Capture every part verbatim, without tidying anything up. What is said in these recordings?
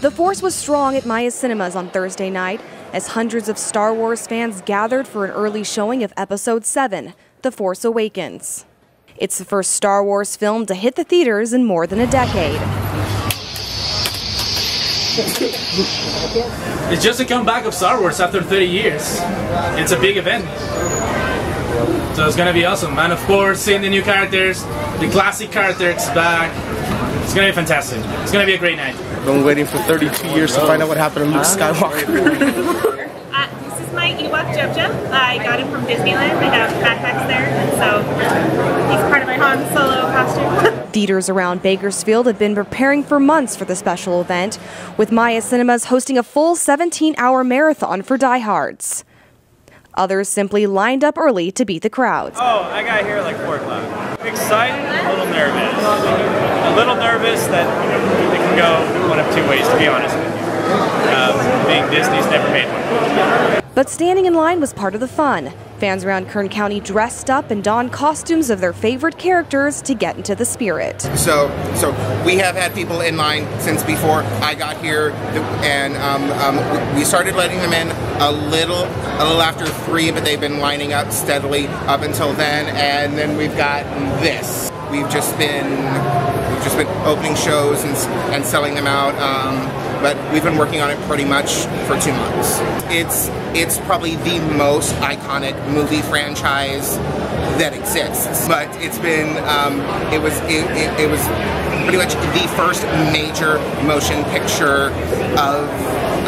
The Force was strong at Maya Cinemas on Thursday night as hundreds of Star Wars fans gathered for an early showing of Episode seven, The Force Awakens. It's the first Star Wars film to hit the theaters in more than a decade. It's just a comeback of Star Wars after thirty years. It's a big event. So it's gonna be awesome. And of course, seeing the new characters, the classic characters back. It's gonna be fantastic. It's gonna be a great night. I've been waiting for thirty-two years to find out what happened to Luke Skywalker. uh, this is my Ewok JoJo. I got him from Disneyland. I have backpacks there, so he's part of my Han Solo costume. Theaters around Bakersfield have been preparing for months for the special event, with Maya Cinemas hosting a full seventeen hour marathon for diehards. Others simply lined up early to beat the crowds. Oh, I got here like four o'clock. Excited, a little nervous. A little nervous that, you know, it can go one of two ways, to be honest with you. Um, being Disney's never made one. But standing in line was part of the fun. Fans around Kern County dressed up and donned costumes of their favorite characters to get into the spirit. So, so we have had people in line since before I got here, and um, um, we started letting them in a little, a little after three, but they've been lining up steadily up until then, and then we've gotten this. We've just been, we've just been opening shows and and selling them out, um, but we've been working on it pretty much for two months. It's it's probably the most iconic movie franchise that exists, but it's been um, it was it, it, it was pretty much the first major motion picture of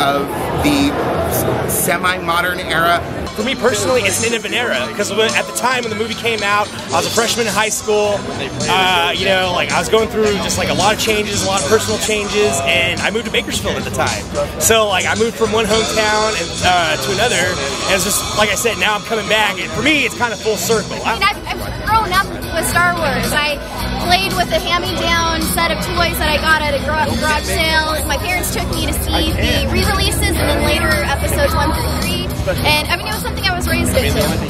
of the semi-modern era. For me personally, it's an end of an era, because at the time when the movie came out, I was a freshman in high school. Uh, you know, like I was going through just like a lot of changes, a lot of personal changes, and I moved to Bakersfield at the time. So like I moved from one hometown and, uh, to another, and it's just like I said, now I'm coming back, and for me, it's kind of full circle. I mean, I've, I've grown up with Star Wars. I played with a hand-me-down set of toys that I got at a garage sale. My parents took me to see the re-releases and then later episodes one through three, and I mean it was something I was raised into.